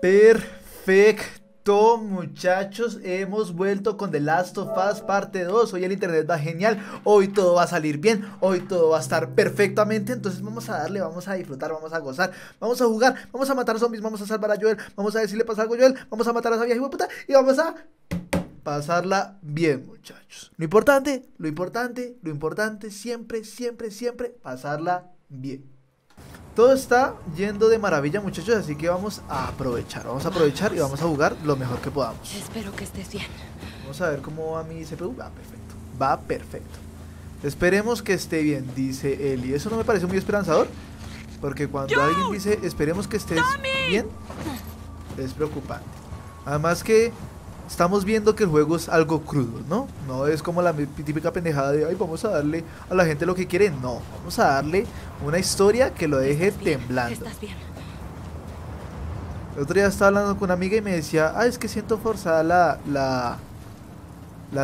Perfecto, muchachos, hemos vuelto con The Last of Us parte 2. Hoy el internet va genial, hoy todo va a salir bien, hoy todo va a estar perfectamente. Entonces vamos a darle, vamos a disfrutar, vamos a gozar, vamos a jugar, vamos a matar zombies, vamos a salvar a Joel, vamos a decirle pasa algo a Joel, vamos a matar a esa vieja hijueputa y vamos a pasarla bien, muchachos. Lo importante siempre, pasarla bien. Todo está yendo de maravilla, muchachos, así que vamos a aprovechar y vamos a jugar lo mejor que podamos. Espero que estés bien. Vamos a ver cómo va mi CPU. Va perfecto. Esperemos que esté bien, dice Ellie. Eso no me parece muy esperanzador, porque cuando alguien dice esperemos que estés bien, es preocupante. Además que estamos viendo que el juego es algo crudo, ¿no? No es como la típica pendejada de, ay, vamos a darle a la gente lo que quiere. No, vamos a darle una historia que lo deje temblando. El otro día estaba hablando con una amiga y me decía, ah, es que siento forzada la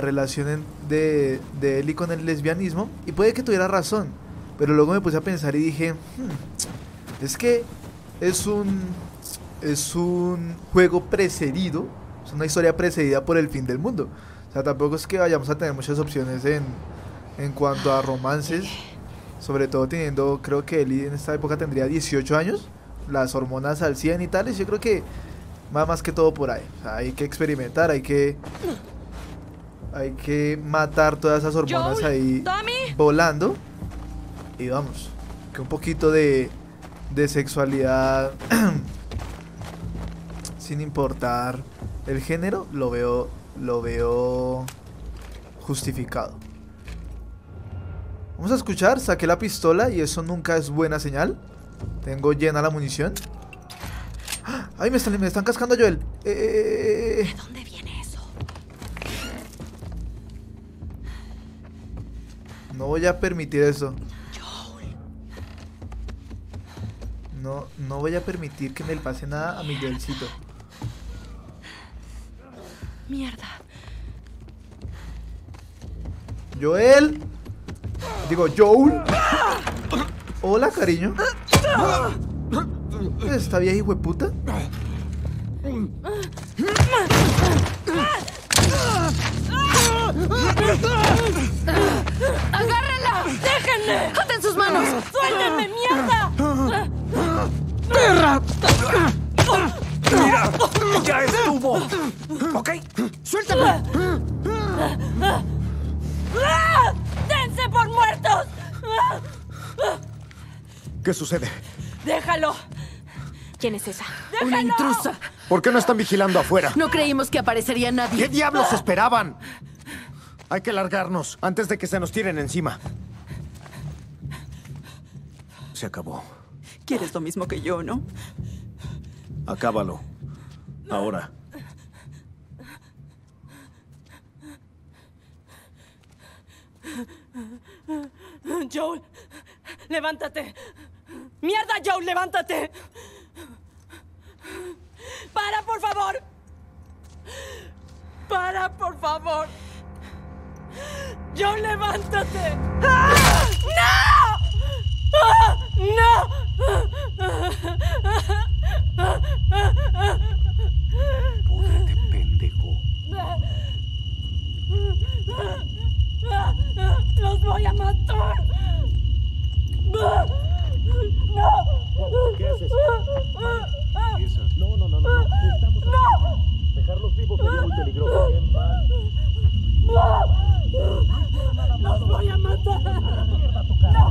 relación de Ellie con el lesbianismo. Y puede que tuviera razón, pero luego me puse a pensar y dije, es que es un juego precedido. Es una historia precedida por el fin del mundo. O sea, tampoco es que vayamos a tener muchas opciones en cuanto a romances. Sobre todo teniendo, creo que Ellie en esta época tendría 18 años. Las hormonas al 100 y tales. Yo creo que va más que todo por ahí. O sea, hay que experimentar, hay que matar todas esas hormonas ahí volando. Y vamos, que un poquito de sexualidad sin importar el género, lo veo justificado. Vamos a escuchar, saqué la pistola y eso nunca es buena señal. Tengo llena la munición. ¡Ay, me están cascando a Joel! ¿De dónde viene eso? No voy a permitir eso. No voy a permitir que me le pase nada a mi Joelcito. Mierda. Joel. Digo, Joel. Hola, cariño. ¿Está vieja hijueputa? ¡Agárrenla! ¡Déjenme! ¡Aten sus manos! ¡Suéltenme, mierda! ¡Perra! ¡Mira! ¡Ya estuvo! ¿Ok? ¡Suéltame! ¡Dense por muertos! ¿Qué sucede? ¡Déjalo! ¿Quién es esa? ¡Déjalo! ¡Una intrusa! ¿Por qué no están vigilando afuera? No creímos que aparecería nadie. ¿Qué diablos esperaban? Hay que largarnos antes de que se nos tiren encima. Se acabó. ¿Quieres lo mismo que yo, no? Acábalo. Ahora. Joel, levántate. ¡Mierda, Joel, levántate! ¡Para, por favor! ¡Para, por favor! ¡Joel, levántate! ¡Ah! ¡No! ¡Ah! ¡No! Púdrete, pendejo. ¡Los voy a matar! ¡No! ¿Qué haces? No. Estamos aquí. ¡No! Dejarlos vivos sería muy peligroso. ¡No! ¡Los voy a matar! ¡No!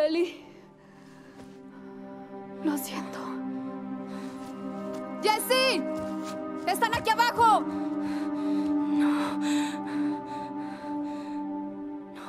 Ellie, lo siento. ¡Jessie! ¡Están aquí abajo! No. No.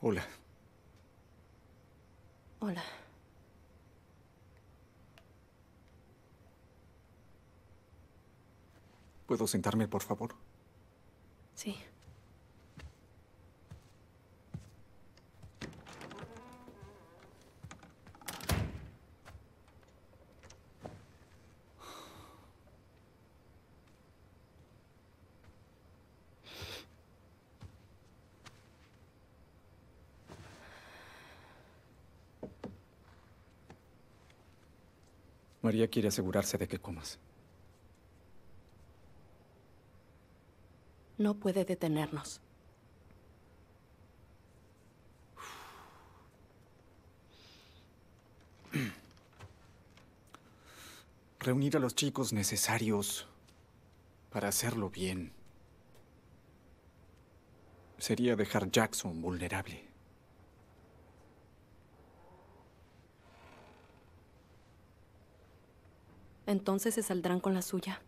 Hola. Hola. ¿Puedo sentarme, por favor? Sí. María quiere asegurarse de que comas. No puede detenernos. Reunir a los chicos necesarios para hacerlo bien sería dejar a Jackson vulnerable. ¿Entonces se saldrán con la suya?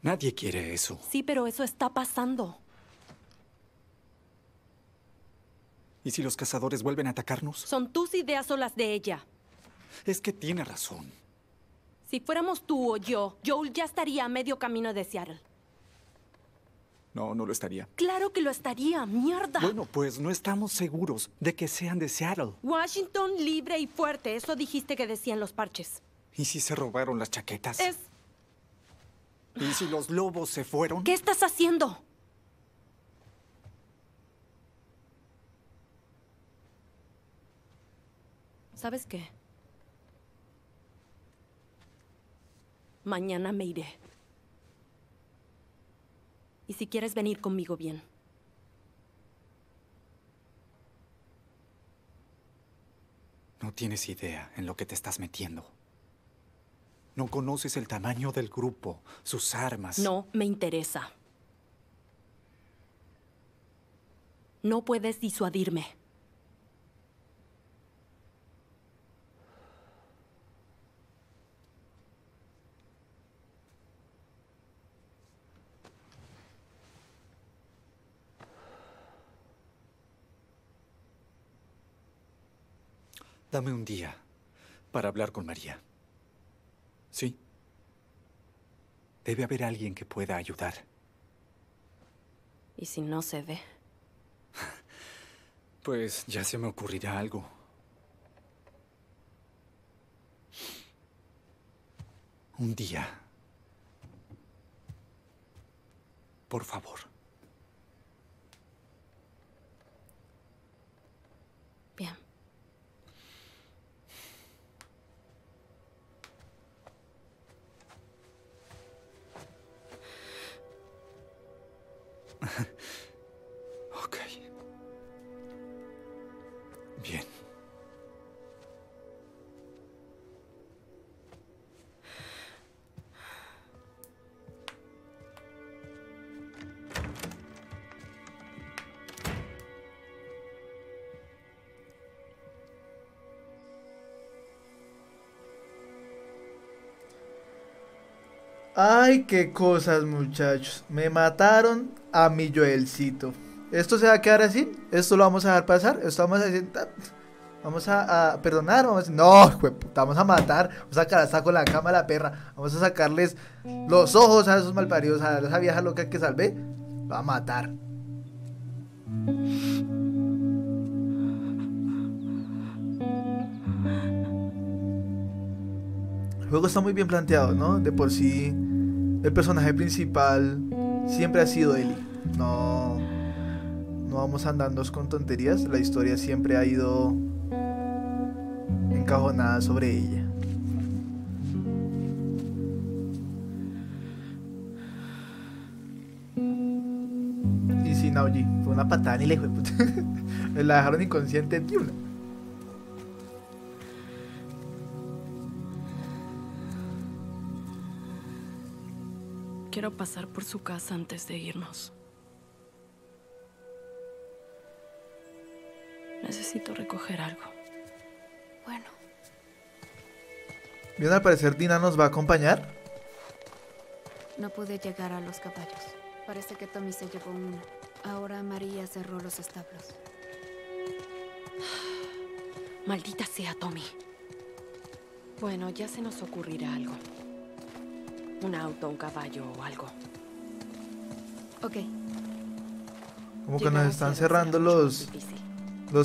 Nadie quiere eso. Sí, pero eso está pasando. ¿Y si los cazadores vuelven a atacarnos? Son tus ideas o las de ella. Es que tiene razón. Si fuéramos tú o yo, Joel ya estaría a medio camino de Seattle. No, no lo estaría. ¡Claro que lo estaría! ¡Mierda! Bueno, pues no estamos seguros de que sean de Seattle. Washington libre y fuerte. Eso dijiste que decían los parches. ¿Y si se robaron las chaquetas? Es... ¿Y si los lobos se fueron? ¿Qué estás haciendo? ¿Sabes qué? Mañana me iré. Y si quieres venir conmigo, bien. No tienes idea en lo que te estás metiendo. No conoces el tamaño del grupo, sus armas. No me interesa. No puedes disuadirme. Dame un día para hablar con María. Sí. Debe haber alguien que pueda ayudar. ¿Y si no se ve? Pues ya se me ocurrirá algo. Un día. Por favor. Bien. Ok. Bien. Ay, qué cosas, muchachos. Me mataron a mi Joelcito. Esto se va a quedar así. Esto lo vamos a dejar pasar. Esto vamos a decir, vamos a perdonar. Vamos a decir, no, jueputa, vamos a matar. Vamos a sacar con la cama a la perra. Vamos a sacarles los ojos a esos malparidos. A esa vieja loca que salvé. Va a matar. El juego está muy bien planteado, ¿no? De por sí, el personaje principal siempre ha sido Ellie. No vamos andando con tonterías. La historia siempre ha ido encajonada sobre ella. Y si Naoji fue una patada ni le fue puta. La dejaron inconsciente en una. Quiero pasar por su casa antes de irnos. Necesito recoger algo. Bueno. Bien, al parecer Dina nos va a acompañar. No pude llegar a los caballos. Parece que Tommy se llevó uno. Ahora María cerró los establos. Maldita sea, Tommy. Bueno, ya se nos ocurrirá algo. Un auto, un caballo o algo. Ok. Como que nos están cerrando los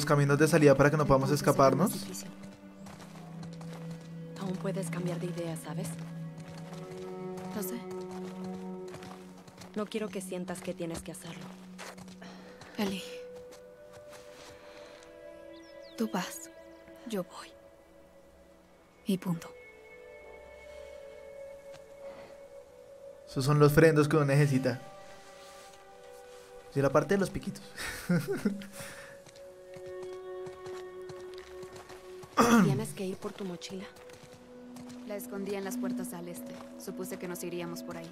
caminos de salida para que no podamos escaparnos. Aún puedes cambiar de idea, ¿sabes? No sé. No quiero que sientas que tienes que hacerlo. Ellie. Tú vas, yo voy. Y punto. Esos son los frenos que uno necesita. Y la parte de los piquitos. ¿Tienes que ir por tu mochila? La escondí en las puertas al este. Supuse que nos iríamos por ahí.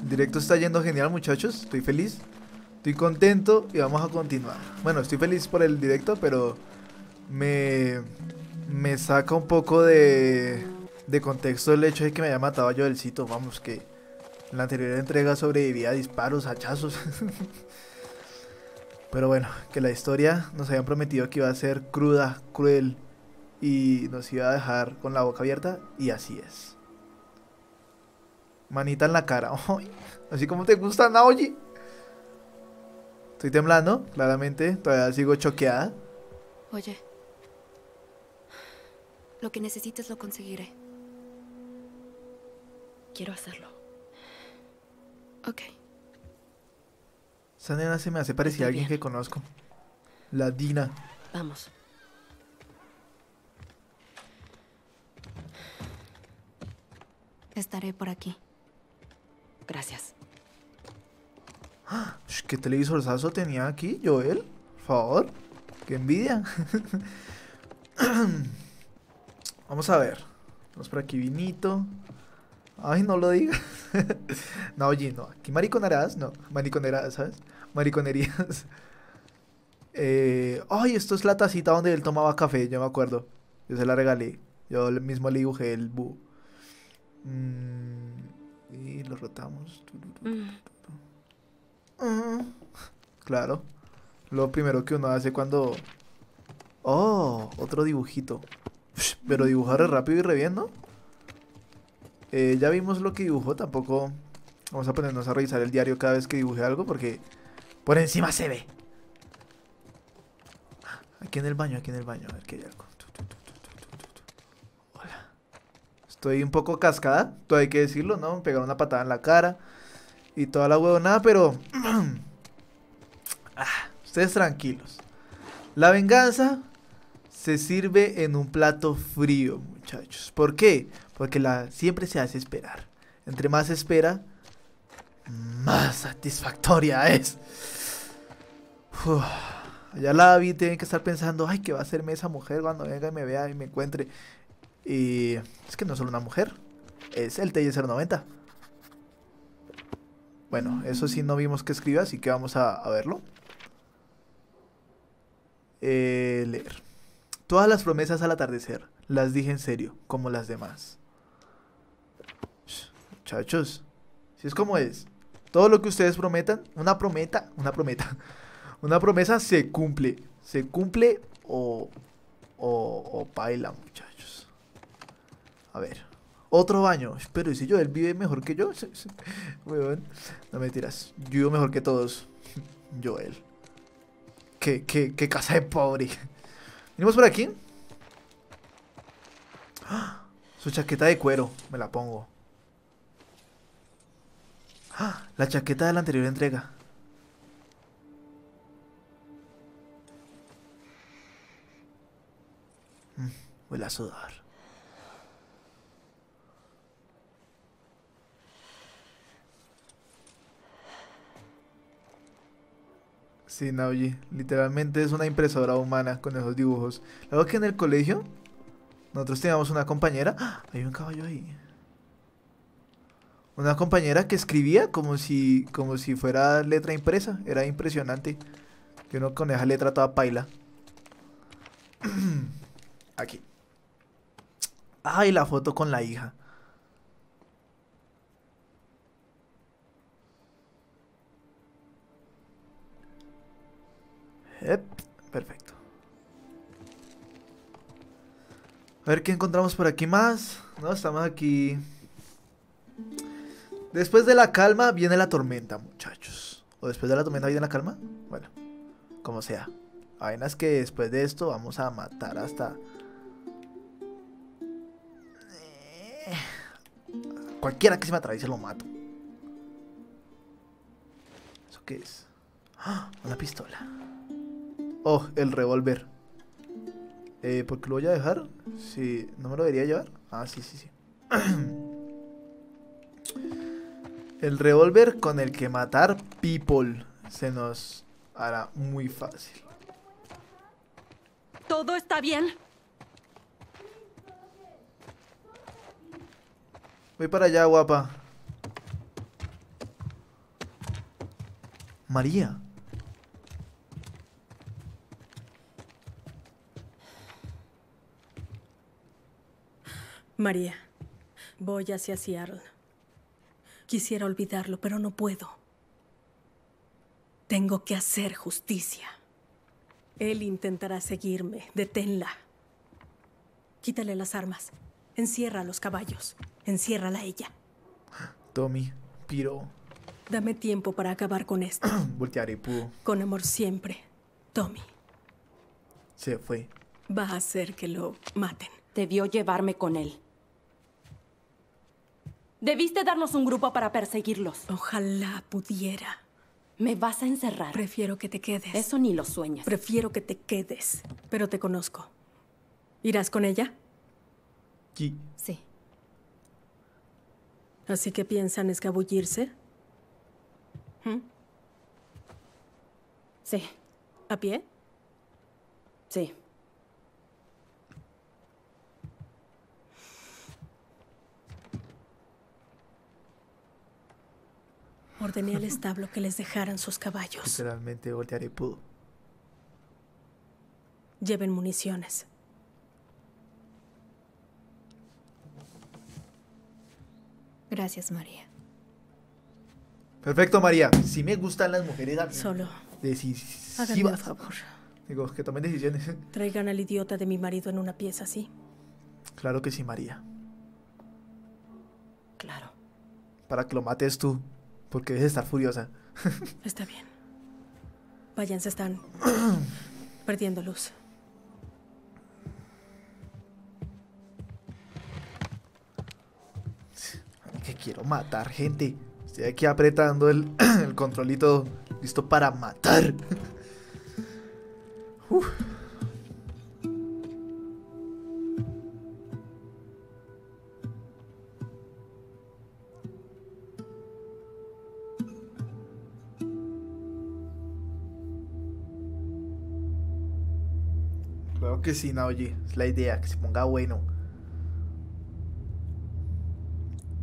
El directo está yendo genial, muchachos. Estoy feliz. Estoy contento y vamos a continuar. Bueno, estoy feliz por el directo, pero me saca un poco de contexto el hecho de que me haya matado yo del sitio. Vamos, que en la anterior entrega sobrevivía a disparos, hachazos. Pero bueno, que la historia nos habían prometido que iba a ser cruda, cruel y nos iba a dejar con la boca abierta, y así es. Manita en la cara. Así como te gusta, Naoji. Estoy temblando, claramente. Todavía sigo choqueada. Oye, lo que necesites lo conseguiré. Quiero hacerlo. Ok. Esa nena se me hace parecida a alguien que conozco. La Dina. Vamos. Estaré por aquí. Gracias. ¿Qué televisorzazo tenía aquí, Joel? Por favor. ¡Qué envidia! Vamos a ver. Vamos por aquí, vinito. Ay, no lo digas. No, oye, no. Aquí mariconeradas, no. Mariconeradas, ¿sabes? Mariconerías. Ay, esto es la tacita donde él tomaba café, yo me acuerdo. Yo se la regalé. Yo mismo le dibujé el búho. Y lo rotamos. Claro. Lo primero que uno hace cuando... Oh, otro dibujito. Pero dibujar es rápido y re bien, ¿no? Ya vimos lo que dibujó, tampoco vamos a ponernos a revisar el diario cada vez que dibuje algo porque por encima se ve. Aquí en el baño, a ver qué hay algo. Hola. Estoy un poco cascada, todo hay que decirlo, ¿no? Me pegaron una patada en la cara y toda la huevonada, pero... ustedes tranquilos. La venganza se sirve en un plato frío, muchachos. ¿Por qué? Porque siempre se hace esperar. Entre más espera, más satisfactoria es. Uf, allá la vi, tienen que estar pensando, ay, ¿qué va a hacerme esa mujer cuando venga y me vea y me encuentre? Y es que no es solo una mujer, es el TY090. Bueno, eso sí no vimos que escriba, así que vamos a verlo. Leer. Todas las promesas al atardecer, las dije en serio, como las demás. Muchachos, si es como es. Todo lo que ustedes prometan, una promesa se cumple. Se cumple o baila, muchachos. A ver, otro baño. Pero ¿y si Joel vive mejor que yo? No me tiras, yo vivo mejor que todos. Joel. Qué casa de pobre. Venimos por aquí. ¡Ah! Su chaqueta de cuero. Me la pongo. ¡Ah! La chaqueta de la anterior entrega. Huele a sudor. Sí, Naoji, literalmente es una impresora humana con esos dibujos. Luego que en el colegio nosotros teníamos una compañera. ¡Ah! Hay un caballo ahí. Una compañera que escribía como si fuera letra impresa. Era impresionante. Yo no con esa letra toda paila. Aquí. Ay, la foto con la hija. Perfecto. A ver qué encontramos por aquí más. No, estamos aquí. Después de la calma viene la tormenta, muchachos. ¿O después de la tormenta viene la calma? Bueno, como sea. Vainas que después de esto vamos a matar hasta... Cualquiera que se me atraviese lo mato. ¿Eso qué es? ¡Ah! Una pistola. Oh, el revólver. ¿Por qué lo voy a dejar? Sí, ¿no me lo debería llevar? Ah, sí, sí, sí. El revólver con el que matar people se nos hará muy fácil. ¿Todo está bien? Voy para allá, guapa. María. María, voy hacia Seattle. Quisiera olvidarlo, pero no puedo. Tengo que hacer justicia. Él intentará seguirme. Deténla. Quítale las armas. Encierra a los caballos. Enciérrala a ella. Tommy, piro. Dame tiempo para acabar con esto. Voltearé, puro. Con amor siempre, Tommy. Se fue. Va a hacer que lo maten. Debió llevarme con él. Debiste darnos un grupo para perseguirlos. Ojalá pudiera. Me vas a encerrar. Prefiero que te quedes. Eso ni lo sueñas. Prefiero que te quedes. Pero te conozco. ¿Irás con ella? Sí. Sí. ¿Así que piensan escabullirse? ¿Mm? Sí. ¿A pie? Sí. Ordené al establo que les dejaran sus caballos. Literalmente voltearé pudo. Lleven municiones. Gracias, María. Perfecto, María. Si me gustan las mujeres... Solo. Decisivas. Háganme un favor. Digo, que tomen decisiones. Traigan al idiota de mi marido en una pieza, ¿sí? Claro que sí, María. Claro. Para que lo mates tú. Porque debes estar furiosa. Está bien. Vayan, se están... perdiendo luz. Que quiero matar gente. Estoy aquí apretando el controlito. Listo para matar. Uf. Claro que sí, Naoji. Es la idea, que se ponga bueno.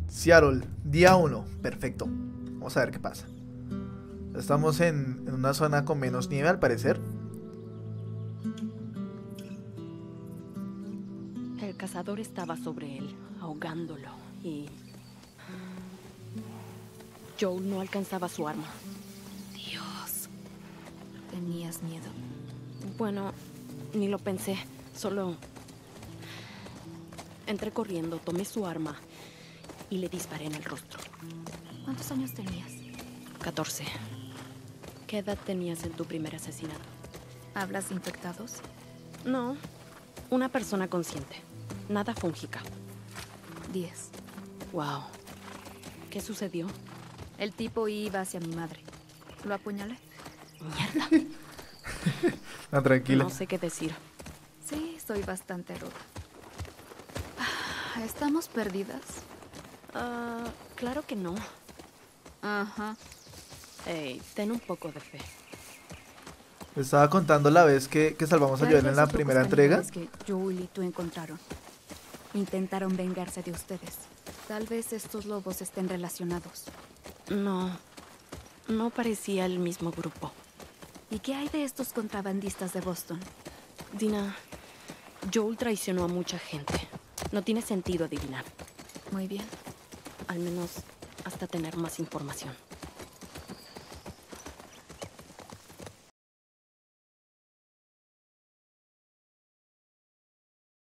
Seattle, día 1, perfecto. Vamos a ver qué pasa. Estamos en una zona con menos nieve al parecer. El cazador estaba sobre él, ahogándolo. Y... Joel no alcanzaba su arma. Dios. ¿Tenías miedo? Bueno, ni lo pensé. Solo... entré corriendo, tomé su arma... y le disparé en el rostro. ¿Cuántos años tenías? 14. ¿Qué edad tenías en tu primer asesinato? ¿Hablas de infectados? No. Una persona consciente. Nada fúngica. 10. Wow. ¿Qué sucedió? El tipo iba hacia mi madre. ¿Lo apuñalé? Mierda. No, tranquila. No sé qué decir. Sí, estoy bastante ruda. ¿Estamos perdidas? Claro que no. Ajá. Ey, ten un poco de fe. Les estaba contando la vez que salvamos a Joel en la primera entrega. Que Joel y tú encontraron. Intentaron vengarse de ustedes. Tal vez estos lobos estén relacionados. No. No parecía el mismo grupo. ¿Y qué hay de estos contrabandistas de Boston? Dina, Joel traicionó a mucha gente. No tiene sentido adivinar. Muy bien. Al menos hasta tener más información.